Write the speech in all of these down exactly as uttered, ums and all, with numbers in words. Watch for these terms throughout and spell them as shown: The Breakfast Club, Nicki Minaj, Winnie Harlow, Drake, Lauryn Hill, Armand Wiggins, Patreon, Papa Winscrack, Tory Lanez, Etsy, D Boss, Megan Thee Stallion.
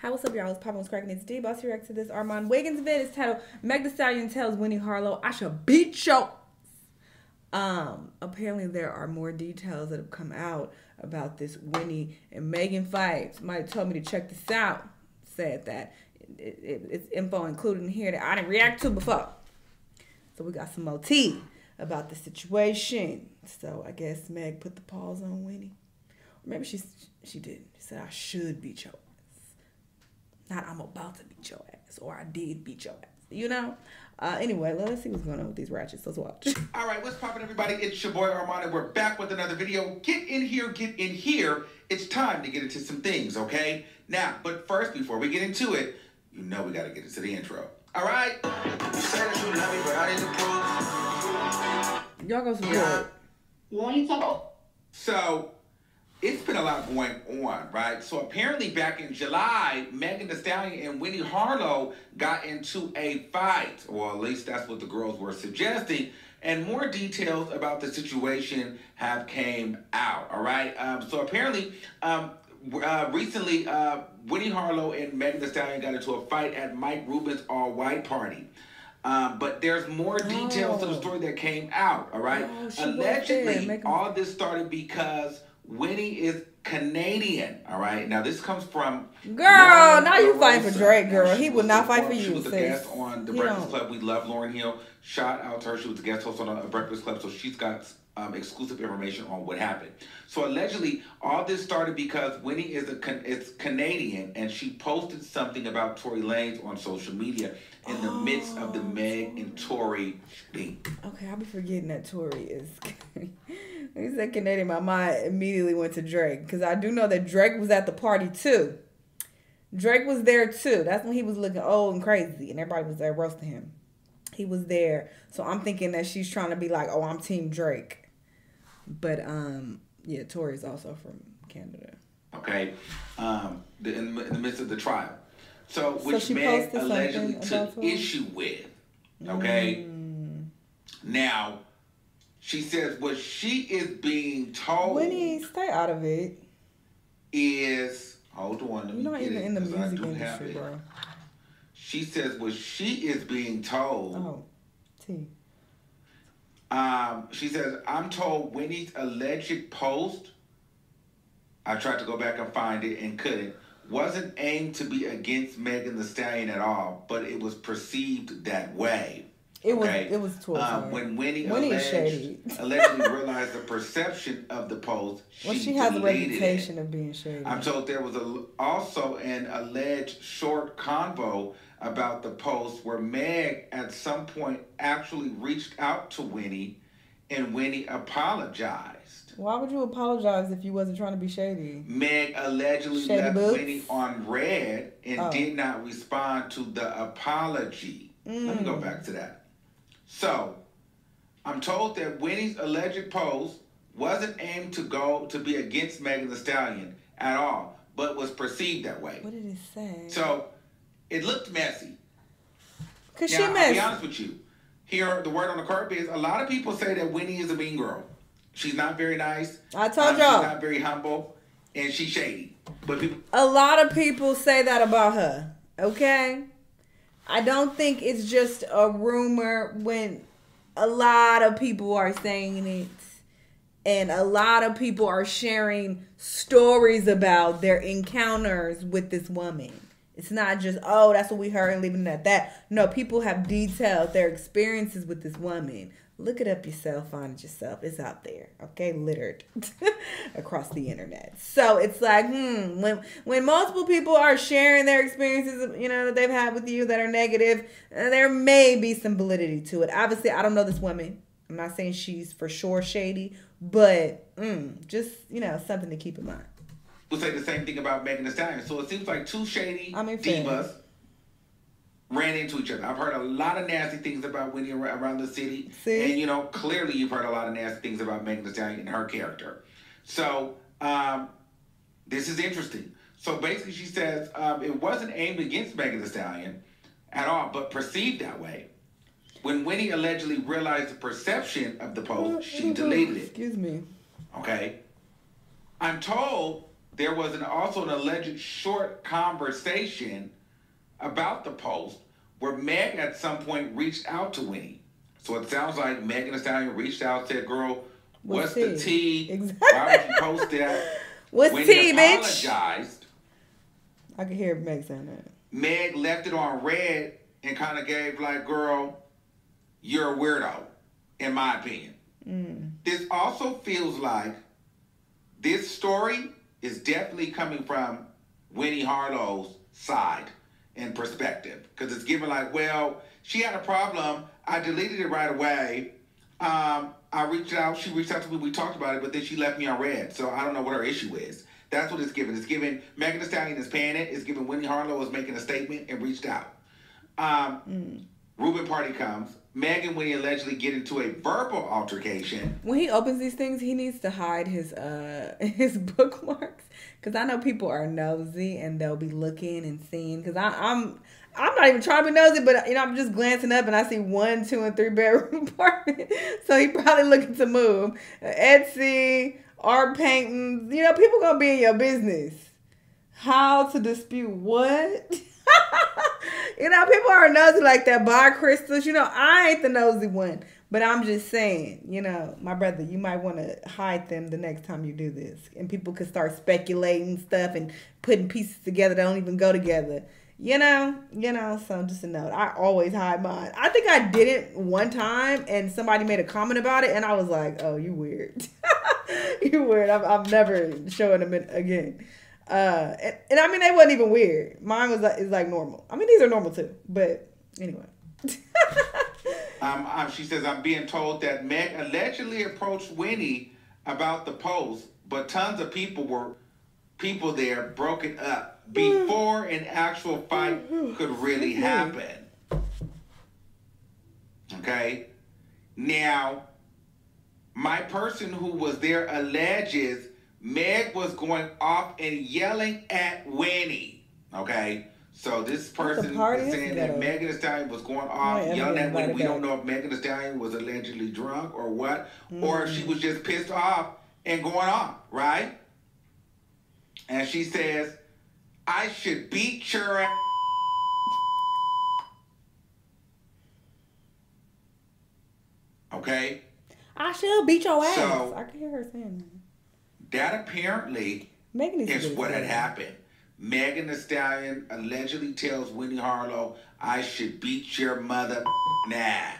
Hi, what's up, y'all? It's Papa Winscrack, and it's D Boss here to this Armand Wiggins event. It's titled Megan Thee Stallion Tells Winnie Harlow, I Shall Beat Yo. Um, apparently there are more details that have come out about this Winnie and Megan fight. Somebody told me to check this out. Said that it, it, it's info included in here that I didn't react to before. So we got some more tea about the situation. So I guess Meg put the paws on Winnie. Or maybe she, she did. She said, I should beat your ass. Not I'm about to beat your ass. Or I did beat your ass. You know? Uh, anyway, let's see what's going on with these ratchets. Let's watch. All right, what's poppin', everybody? It's your boy Armand, and we're back with another video. Get in here, get in here. It's time to get into some things, okay? Now, but first, before we get into it, you know we gotta get into the intro. All right? You said that you love me, but I didn't approve. Y'all go some good. What you talking? So, it's been a lot going on, right? So apparently back in July, Megan Thee Stallion and Winnie Harlow got into a fight, or at least that's what the girls were suggesting, and more details about the situation have came out, all right? Um, so apparently, um, uh, recently, uh, Winnie Harlow and Megan Thee Stallion got into a fight at Mike Rubin's all-white party. Um, but there's more details oh. to the story that came out, all right? Oh, allegedly, all this started because Winnie is Canadian, all right? Now, this comes from... Girl, now you fight for Drake, girl. He would not fight for you. She was a guest on The Breakfast Club. We love Lauryn Hill. Shout out to her. She was a guest host on The Breakfast Club, so she's got um, exclusive information on what happened. So, allegedly, all this started because Winnie is a is Canadian, and she posted something about Tory Lanez on social media in the oh. midst of the Meg and Tory beef. Okay, I'll be forgetting that Tory is... When he said Canadian, my mind immediately went to Drake. Because I do know that Drake was at the party, too. Drake was there, too. That's when he was looking old and crazy. And everybody was there roasting him. He was there. So I'm thinking that she's trying to be like, oh, I'm Team Drake. But, um, yeah, Tory's also from Canada. Okay. Um, the, in, in the midst of the trial. So, which so Meg allegedly took issue with. Okay? Mm. Now... She says what she is being told. Winnie, stay out of it. Is hold on, let me You're not get even it, in the music industry, bro. She says what she is being told. Oh, T. Um, she says I'm told Winnie's alleged post. I tried to go back and find it and couldn't. Wasn't aimed to be against Megan Thee Stallion at all, but it was perceived that way. It okay. was it was towards um, her. When Winnie, Winnie alleged, allegedly realized the perception of the post, she, well, she has a reputation it. of being shady. I'm told there was a, also an alleged short convo about the post where Meg at some point actually reached out to Winnie, and Winnie apologized. Why would you apologize if you wasn't trying to be shady? Meg allegedly shady left boots? Winnie on red and oh. did not respond to the apology. Mm. Let me go back to that. So, I'm told that Winnie's alleged post wasn't aimed to go to be against Megan Thee Stallion at all, but was perceived that way. What did it say? So, it looked messy. Because she messy. I'll be honest with you. Here, the word on the carpet is a lot of people say that Winnie is a mean girl. She's not very nice. I told um, y'all. She's not very humble, and she's shady. But people a lot of people say that about her, okay? I don't think it's just a rumor when a lot of people are saying it and a lot of people are sharing stories about their encounters with this woman. It's not just, oh, that's what we heard and leaving it at that. No, people have detailed their experiences with this woman. Look it up yourself, find it yourself. It's out there, okay? Littered across the internet. So it's like, hmm, when when multiple people are sharing their experiences, you know, that they've had with you that are negative, there may be some validity to it. Obviously, I don't know this woman. I'm not saying she's for sure shady, but mm, just, you know, something to keep in mind. We'll say the same thing about Megan Thee Stallion. So it seems like two shady I mean, divas ran into each other. I've heard a lot of nasty things about Winnie around the city. See? And, you know, clearly you've heard a lot of nasty things about Megan Thee Stallion and her character. So, um, this is interesting. So, basically, she says um, it wasn't aimed against Megan Thee Stallion at all, but perceived that way. When Winnie allegedly realized the perception of the post, she deleted it. Excuse me. Okay. I'm told there was an, also an alleged short conversation about the post where Meg at some point reached out to Winnie. So it sounds like Megan Thee Stallion reached out, said, "Girl, what's, what's the tea? Exactly. Why would you post that?" What's Winnie tea, apologized. Bitch? Apologized. I could hear Meg saying that. Meg left it on red and kind of gave like, "Girl, you're a weirdo," in my opinion. Mm. This also feels like this story is definitely coming from Winnie Harlow's side and perspective, because it's given like, well, she had a problem. I deleted it right away. Um, I reached out. She reached out to me. We talked about it, but then she left me on red. So I don't know what her issue is. That's what it's giving. It's giving Megan Thee Stallion is paying it. It's giving Winnie Harlow is making a statement and reached out. Um, mm. Reuben Party comes. Meg and Winnie allegedly get into a verbal altercation. When he opens these things, he needs to hide his uh his bookmarks, because I know people are nosy and they'll be looking and seeing. Because I'm I'm not even trying to be nosy, but you know I'm just glancing up and I see one, two, and three bedroom apartment. So he probably looking to move. Etsy, art paintings. You know people gonna be in your business. How to dispute what? You know, people are nosy like that. Buy crystals. You know, I ain't the nosy one. But I'm just saying, you know, my brother, you might want to hide them the next time you do this. And people could start speculating stuff and putting pieces together that don't even go together. You know, you know, so just a note. I always hide mine. I think I did it one time and somebody made a comment about it. And I was like, oh, you weird. You weird. I'm, I'm never showing them it again. Uh, and, and I mean, they wasn't even weird. Mine was like, is like normal. I mean, these are normal too, but anyway. um, um, she says, I'm being told that Meg allegedly approached Winnie about the post, but tons of people were, people there broke it up before an actual fight could really happen. Okay. Now, my person who was there alleges Meg was going off and yelling at Winnie. Okay? So this person is saying that Megan Thee Stallion was going off yelling at Winnie. We don't know if Megan Thee Stallion was allegedly drunk or what, mm. or if she was just pissed off and going off, right? And she says, I should beat your ass. Okay? I should beat your ass. So, I can hear her saying that. That apparently is what had happened. Megan Thee Stallion allegedly tells Winnie Harlow, I should beat your mother now.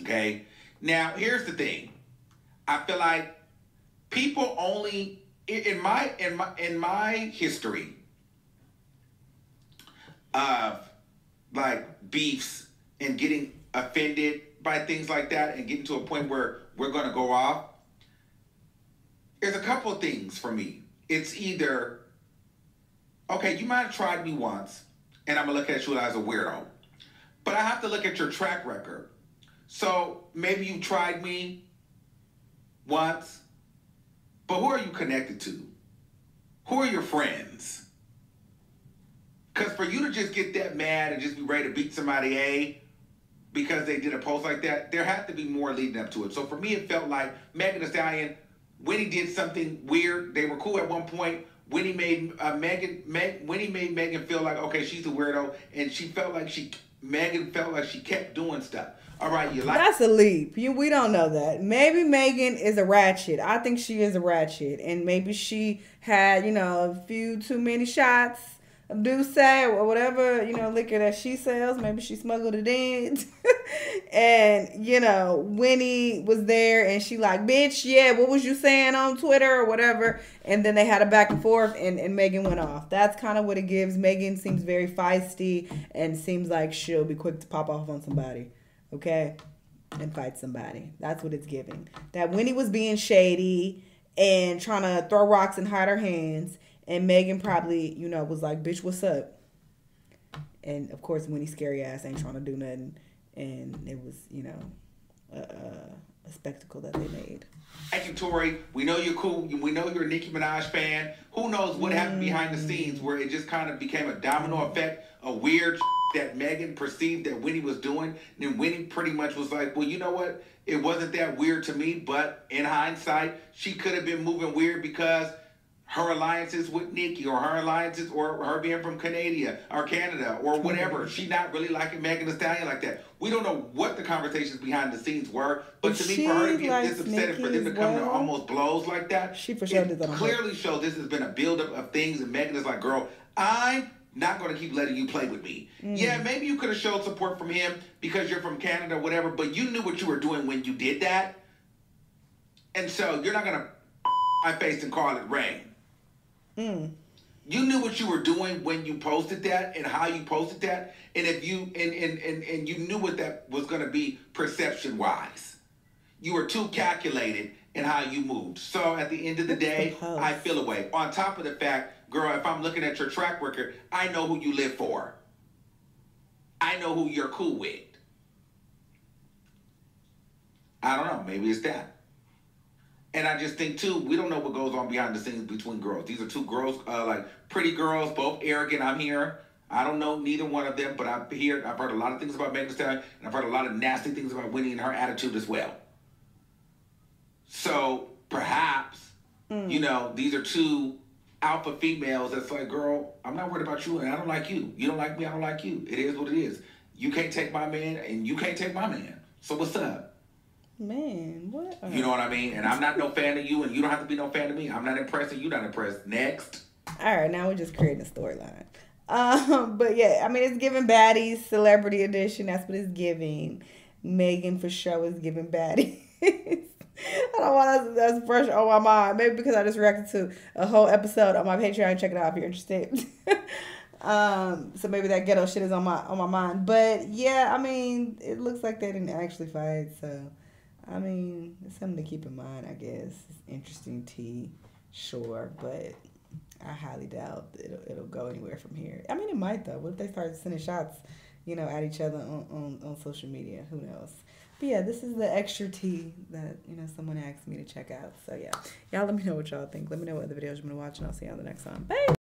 Okay? Now, here's the thing. I feel like people only, in my in my, in my history of, like, beefs and getting offended by things like that and getting to a point where we're going to go off, there's a couple of things for me. It's either, okay, you might have tried me once, and I'm going to look at you as a weirdo. But I have to look at your track record. So maybe you tried me once, but who are you connected to? Who are your friends? Because for you to just get that mad and just be ready to beat somebody A because they did a post like that, there had to be more leading up to it. So for me, it felt like Megan Thee Stallion, Winnie did something weird. They were cool at one point. Winnie made uh, Megan. Meg, Winnie made Megan feel like okay, she's a weirdo, and she felt like she. Megan felt like she kept doing stuff. All right, you like that's a leap. You we don't know that. Maybe Megan is a ratchet. I think she is a ratchet, and maybe she had you know a few too many shots of Douce or whatever you know liquor that she sells. Maybe she smuggled it in. And you know Winnie was there and she like bitch yeah what was you saying on Twitter or whatever, and then they had a back and forth and, and Megan went off. That's kind of what it gives. Megan seems very feisty and seems like she'll be quick to pop off on somebody, okay, and fight somebody. That's what it's giving, that Winnie was being shady and trying to throw rocks and hide her hands, and Megan probably you know was like bitch what's up, and of course Winnie's scary ass ain't trying to do nothing. And it was, you know, a, a spectacle that they made. Thank you, Tory. We know you're cool. We know you're a Nicki Minaj fan. Who knows what mm. happened behind the scenes where it just kind of became a domino effect, a weird that Megan perceived that Winnie was doing. And then Winnie pretty much was like, well, you know what? It wasn't that weird to me. But in hindsight, she could have been moving weird because her alliances with Nicki, or her alliances, or her being from Canada or Canada or whatever. She not really liking Megan Thee Stallion like that. We don't know what the conversations behind the scenes were, but to me, for her to get this upset and for them to come to almost blows like that, she for sure did that. Clearly shows this has been a buildup of things, and Megan is like, girl, I'm not going to keep letting you play with me. Mm. Yeah, maybe you could have showed support from him because you're from Canada, whatever, but you knew what you were doing when you did that. And so you're not going to my face and call it rain. Mm. You knew what you were doing when you posted that and how you posted that. And if you and, and, and, and you knew what that was going to be perception-wise. You were too calculated in how you moved. So at the end of the day, I feel away. On top of the fact, girl, if I'm looking at your track record, I know who you live for. I know who you're cool with. I don't know. Maybe it's that. And I just think, too, we don't know what goes on behind the scenes between girls. These are two girls, uh, like pretty girls, both arrogant. I'm here. I don't know neither one of them, but I've heard, I've heard a lot of things about Megan Thee Stallion, and I've heard a lot of nasty things about Winnie and her attitude as well. So perhaps, mm. you know, these are two alpha females that's like, girl, I'm not worried about you, and I don't like you. You don't like me, I don't like you. It is what it is. You can't take my man, and you can't take my man. So what's up? Man, what? You know what I mean? And I'm not no fan of you, and you don't have to be no fan of me. I'm not impressed, and you're not impressed. Next. All right, now we're just creating a storyline. Um, but yeah, I mean, it's giving baddies, celebrity edition. That's what it's giving. Megan for sure is giving baddies. I don't want us to brush on my mind. Maybe because I just reacted to a whole episode on my Patreon. Check it out if you're interested. Um, so maybe that ghetto shit is on my on my mind. But yeah, I mean, it looks like they didn't actually fight, so. I mean, it's something to keep in mind, I guess. It's interesting tea, sure, but I highly doubt it'll, it'll go anywhere from here. I mean, it might, though. What if they start sending shots, you know, at each other on, on, on social media? Who knows? But, yeah, this is the extra tea that, you know, someone asked me to check out. So, yeah. Y'all let me know what y'all think. Let me know what other videos you're going to watch, and I'll see you on the next one. Bye!